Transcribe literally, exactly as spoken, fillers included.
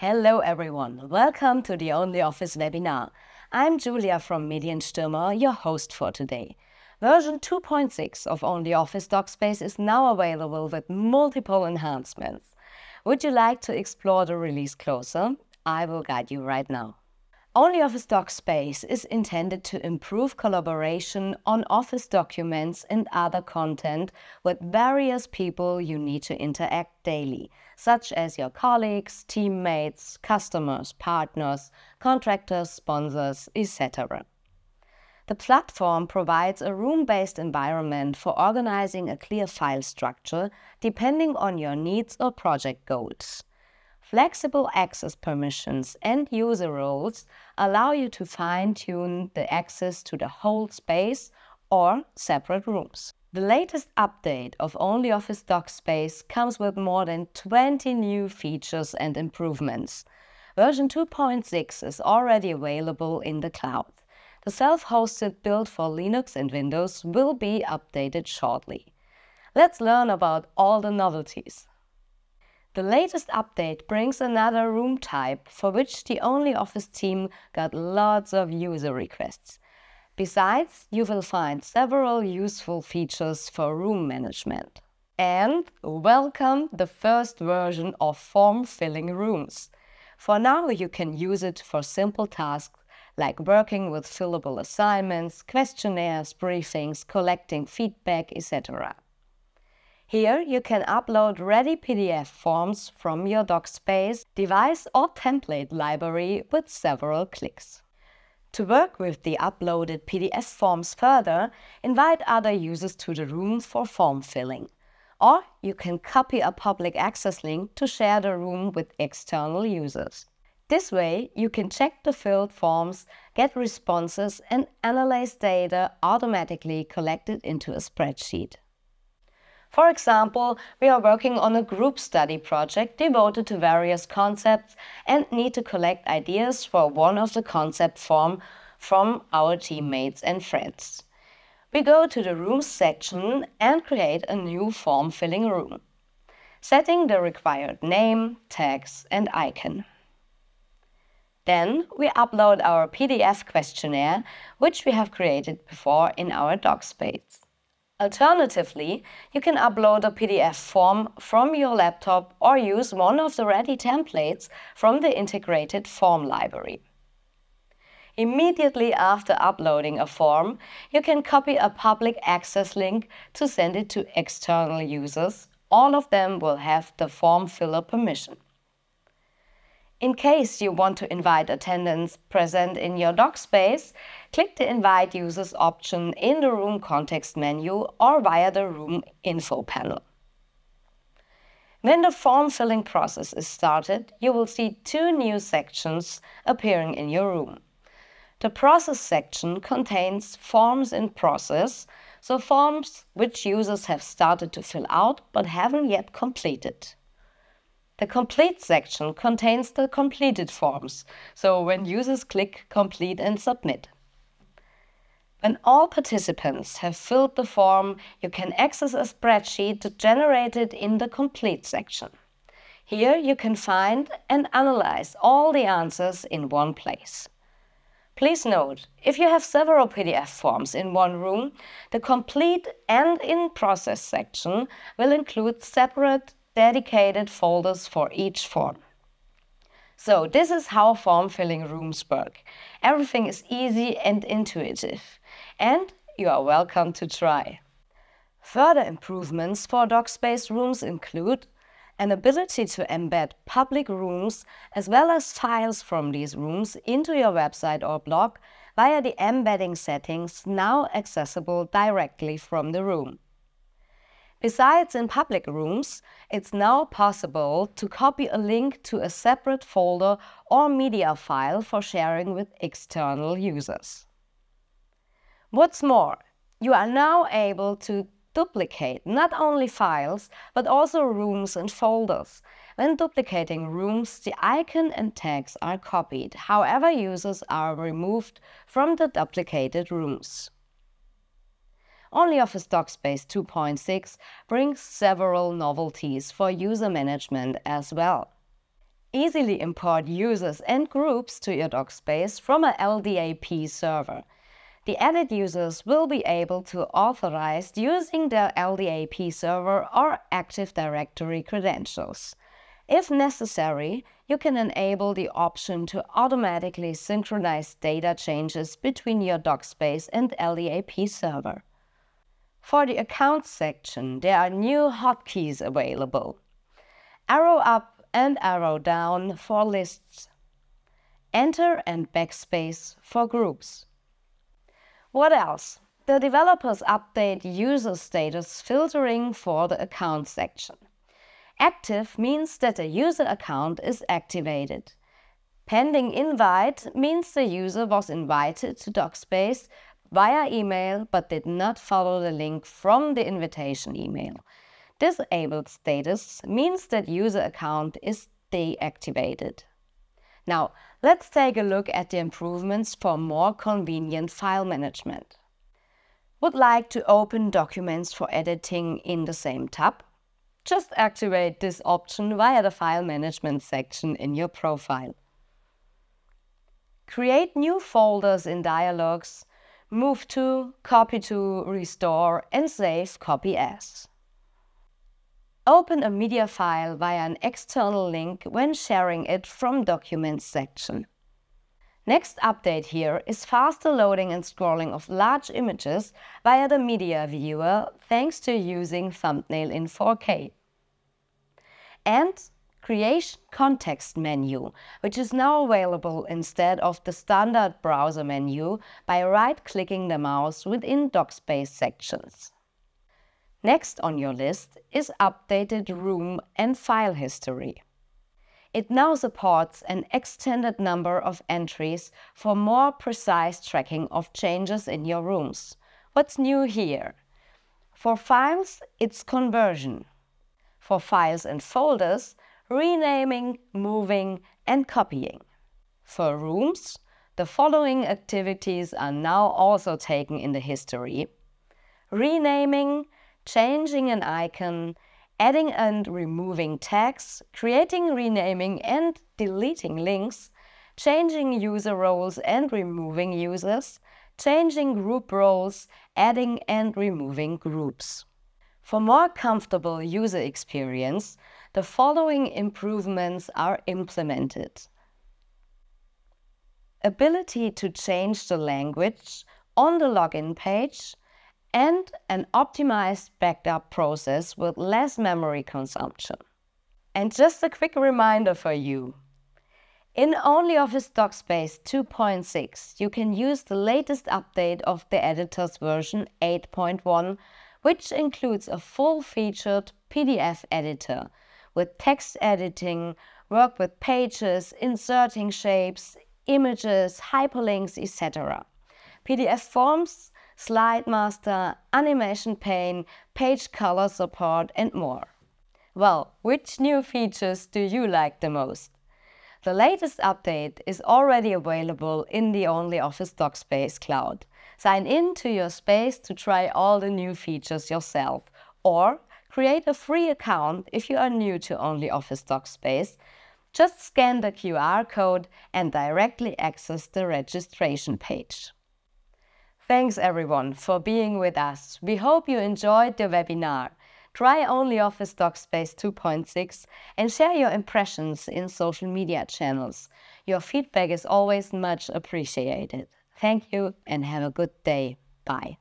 Hello everyone, welcome to the OnlyOffice webinar. I'm Julia from Medienstürmer, your host for today. Version two point six of OnlyOffice DocSpace is now available with multiple enhancements. Would you like to explore the release closer? I will guide you right now. OnlyOffice DocSpace is intended to improve collaboration on Office documents and other content with various people you need to interact daily, such as your colleagues, teammates, customers, partners, contractors, sponsors, et cetera. The platform provides a room-based environment for organizing a clear file structure depending on your needs or project goals. Flexible access permissions and user roles allow you to fine-tune the access to the whole space or separate rooms. The latest update of OnlyOffice DocSpace comes with more than twenty new features and improvements. Version two point six is already available in the cloud. The self-hosted build for Linux and Windows will be updated shortly. Let's learn about all the novelties. The latest update brings another room type, for which the OnlyOffice team got lots of user requests. Besides, you will find several useful features for room management. And welcome the first version of form-filling rooms. For now, you can use it for simple tasks like working with fillable assignments, questionnaires, briefings, collecting feedback, et cetera. Here you can upload ready P D F forms from your DocSpace device or template library with several clicks. To work with the uploaded P D F forms further, invite other users to the room for form filling. Or you can copy a public access link to share the room with external users. This way, you can check the filled forms, get responses, and analyze data automatically collected into a spreadsheet. For example, we are working on a group study project devoted to various concepts and need to collect ideas for one of the concept forms from our teammates and friends. We go to the Rooms section and create a new form-filling room, setting the required name, tags, and icon. Then we upload our P D F questionnaire, which we have created before in our DocSpace. Alternatively, you can upload a P D F form from your laptop or use one of the ready templates from the integrated form library. Immediately after uploading a form, you can copy a public access link to send it to external users. All of them will have the form filler permission. In case you want to invite attendants present in your DocSpace, click the Invite Users option in the Room context menu or via the Room info panel. When the form filling process is started, you will see two new sections appearing in your room. The Process section contains forms in process, so forms which users have started to fill out but haven't yet completed. The Complete section contains the completed forms, so when users click Complete and Submit. When all participants have filled the form, you can access a spreadsheet to generate it in the Complete section. Here you can find and analyze all the answers in one place. Please note, if you have several P D F forms in one room, the Complete and In Process section will include separate dedicated folders for each form. So this is how form-filling rooms work. Everything is easy and intuitive, and you are welcome to try. Further improvements for DocSpace rooms include an ability to embed public rooms as well as files from these rooms into your website or blog via the embedding settings now accessible directly from the room. Besides in public rooms, it's now possible to copy a link to a separate folder or media file for sharing with external users. What's more, you are now able to duplicate not only files, but also rooms and folders. When duplicating rooms, the icon and tags are copied. However, users are removed from the duplicated rooms. OnlyOffice DocSpace two point six brings several novelties for user management as well. Easily import users and groups to your DocSpace from a L D A P server. The added users will be able to authorize using their L D A P server or Active Directory credentials. If necessary, you can enable the option to automatically synchronize data changes between your DocSpace and L D A P server. For the Accounts section, there are new hotkeys available. Arrow up and arrow down for lists. Enter and backspace for groups. What else? The developers update user status filtering for the Account section. Active means that a user account is activated. Pending invite means the user was invited to DocSpace via email but did not follow the link from the invitation email. Disabled status means that user account is deactivated. Now, let's take a look at the improvements for more convenient file management. Would like to open documents for editing in the same tab? Just activate this option via the File Management section in your profile. Create new folders in dialogs, move to, copy to, restore and save copy as. Open a media file via an external link when sharing it from Documents section. Next update here is faster loading and scrolling of large images via the media viewer thanks to using thumbnail in four K. And creation context menu, which is now available instead of the standard browser menu by right-clicking the mouse within DocSpace sections. Next on your list is updated room and file history. It now supports an extended number of entries for more precise tracking of changes in your rooms. What's new here? For files, it's conversion. For files and folders, renaming, moving and copying. For rooms, the following activities are now also taken in the history. Renaming, changing an icon, adding and removing tags, creating, renaming and deleting links, changing user roles and removing users, changing group roles, adding and removing groups. For more comfortable user experience, the following improvements are implemented. Ability to change the language on the login page, and an optimized backup process with less memory consumption. And just a quick reminder for you. In OnlyOffice DocSpace two point six, you can use the latest update of the editor's version eight point one, which includes a full-featured P D F editor with text editing, work with pages, inserting shapes, images, hyperlinks, et cetera. P D F forms, Slide Master, Animation Pane, Page Color Support and more. Well, which new features do you like the most? The latest update is already available in the OnlyOffice DocSpace Cloud. Sign in to your space to try all the new features yourself or create a free account if you are new to OnlyOffice DocSpace. Just scan the Q R code and directly access the registration page. Thanks everyone for being with us. We hope you enjoyed the webinar. Try OnlyOffice DocSpace two point six and share your impressions in social media channels. Your feedback is always much appreciated. Thank you and have a good day. Bye.